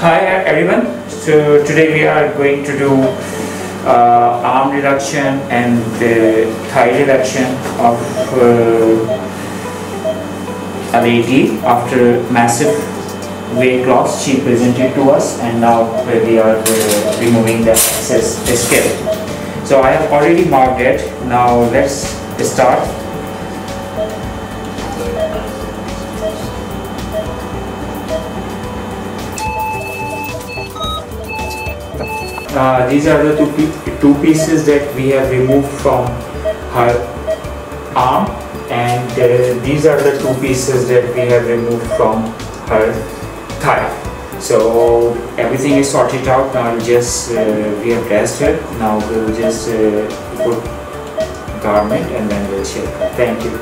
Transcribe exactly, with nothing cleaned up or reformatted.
Hi everyone, so today we are going to do uh, arm reduction and the thigh reduction of uh, a lady after massive weight loss she presented to us, and now we are uh, removing the excess scale. So I have already marked it. Now let's start. Uh, these are the two, two pieces that we have removed from her arm, and uh, these are the two pieces that we have removed from her thigh. So everything is sorted out now. Just uh, we have dressed her. Now we will just uh, put garment and then we'll share. Thank you.